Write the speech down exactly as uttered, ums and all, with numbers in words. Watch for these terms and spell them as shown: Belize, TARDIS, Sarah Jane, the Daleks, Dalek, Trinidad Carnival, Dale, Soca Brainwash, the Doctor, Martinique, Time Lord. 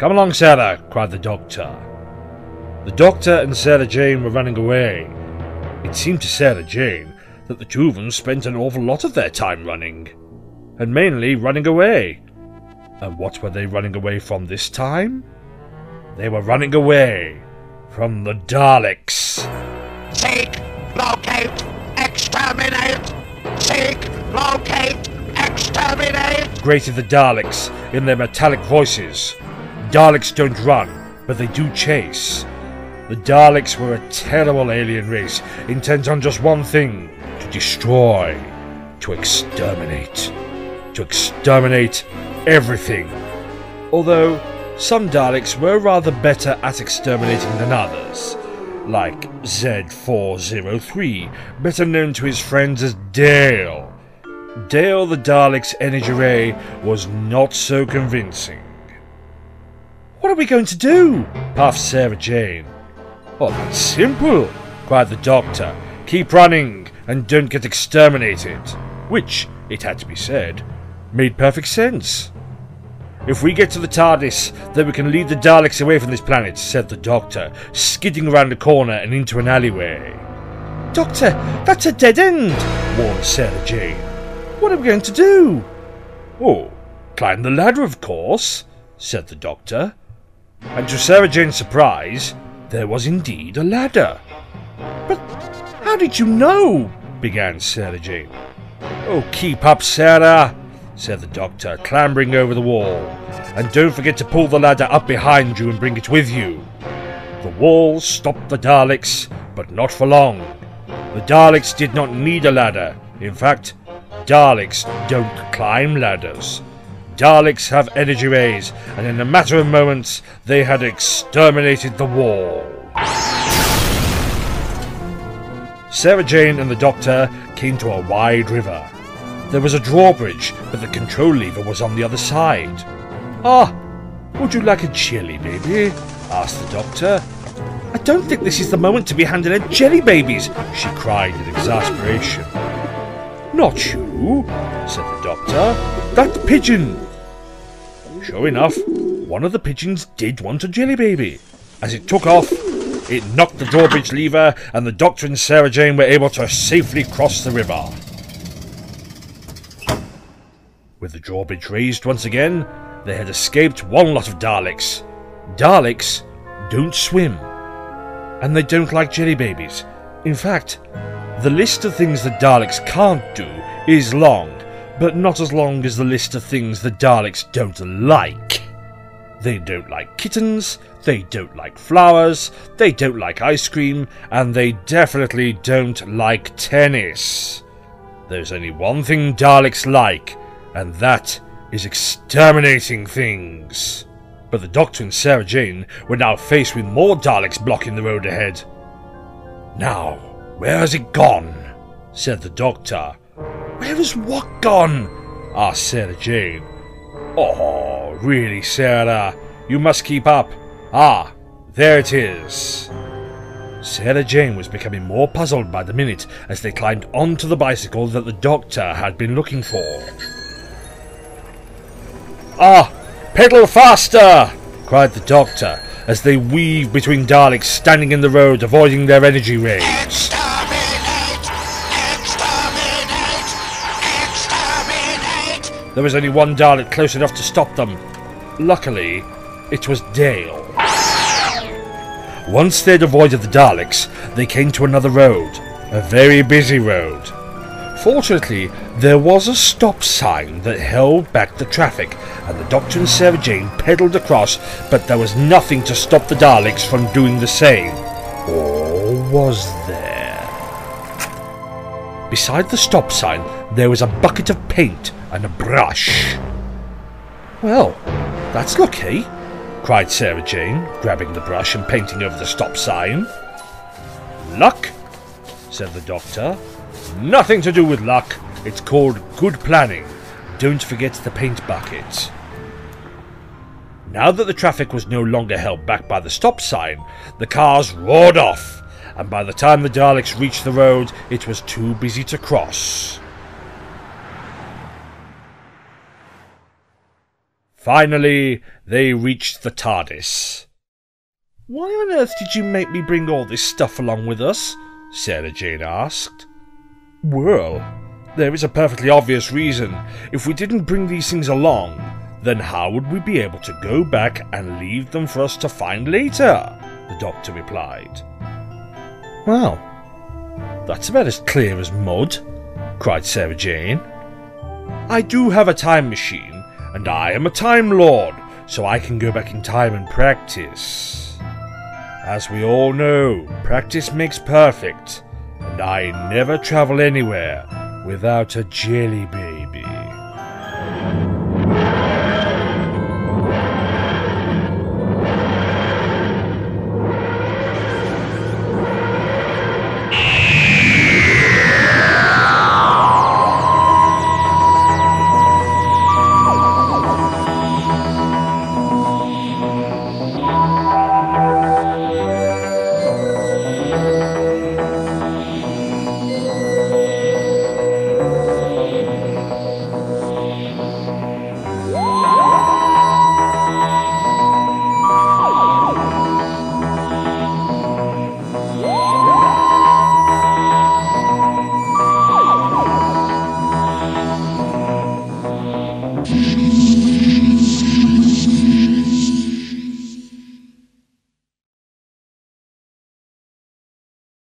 "Come along, Sarah," cried the Doctor. The Doctor and Sarah Jane were running away. It seemed to Sarah Jane that the two of them spent an awful lot of their time running, and mainly running away. And what were they running away from this time? They were running away from the Daleks. Seek, locate, exterminate! Seek, locate, exterminate! Grated the Daleks in their metallic voices. Daleks don't run, but they do chase. The Daleks were a terrible alien race, intent on just one thing: to destroy, to exterminate, to exterminate everything. Although some Daleks were rather better at exterminating than others, like Z four oh three, better known to his friends as Dale. Dale the Dalek's energy ray was not so convincing. "What are we going to do?" puffed Sarah Jane. "Oh, that's simple," cried the Doctor. "Keep running and don't get exterminated." Which, it had to be said, made perfect sense. "If we get to the TARDIS, then we can lead the Daleks away from this planet," said the Doctor, skidding around a corner and into an alleyway. "Doctor, that's a dead end," warned Sarah Jane. "What are we going to do?" "Oh, climb the ladder, of course," said the Doctor. And to Sarah Jane's surprise, there was indeed a ladder. "But how did you know?" began Sarah Jane. "Oh, keep up, Sarah," said the Doctor, clambering over the wall. "And don't forget to pull the ladder up behind you and bring it with you." The wall stopped the Daleks, but not for long. The Daleks did not need a ladder. In fact, Daleks don't climb ladders. Daleks have energy rays, and in a matter of moments, they had exterminated the wall. Sarah Jane and the Doctor came to a wide river. There was a drawbridge, but the control lever was on the other side. "Ah, would you like a jelly baby?" asked the Doctor. "I don't think this is the moment to be handing out jelly babies," she cried in exasperation. "Not you," said the Doctor. "That pigeon." Sure enough, one of the pigeons did want a jelly baby. As it took off, it knocked the drawbridge lever, and the Doctor and Sarah Jane were able to safely cross the river. With the drawbridge raised once again, they had escaped one lot of Daleks. Daleks don't swim, and they don't like jelly babies. In fact, the list of things the Daleks can't do is long, but not as long as the list of things the Daleks don't like. They don't like kittens, they don't like flowers, they don't like ice cream, and they definitely don't like tennis. There's only one thing Daleks like, and that is exterminating things. But the Doctor and Sarah Jane were now faced with more Daleks blocking the road ahead. "Now, where has it gone?" said the Doctor. "Where has what gone?" asked Sarah Jane. "Oh, really, Sarah? You must keep up. Ah, there it is." Sarah Jane was becoming more puzzled by the minute as they climbed onto the bicycle that the Doctor had been looking for. "Ah, pedal faster!" cried the Doctor as they weaved between Daleks standing in the road, avoiding their energy rays. There was only one Dalek close enough to stop them. Luckily, it was Dale. Once they'd avoided the Daleks, they came to another road, a very busy road. Fortunately, there was a stop sign that held back the traffic, and the Doctor and Sarah Jane pedalled across, but there was nothing to stop the Daleks from doing the same. Or was there? Beside the stop sign, there was a bucket of paint and a brush. "Well, that's lucky," cried Sarah Jane, grabbing the brush and painting over the stop sign. "Luck?" said the Doctor. "Nothing to do with luck. It's called good planning. Don't forget the paint bucket." Now that the traffic was no longer held back by the stop sign, the cars roared off, and by the time the Daleks reached the road, it was too busy to cross. Finally, they reached the TARDIS. "Why on earth did you make me bring all this stuff along with us?" Sarah Jane asked. "Well, there is a perfectly obvious reason. If we didn't bring these things along, then how would we be able to go back and leave them for us to find later?" the Doctor replied. "Well, that's about as clear as mud," cried Sarah Jane. "I do have a time machine. And I am a Time Lord, so I can go back in time and practice. As we all know, practice makes perfect, and I never travel anywhere without a jelly baby." Thank you.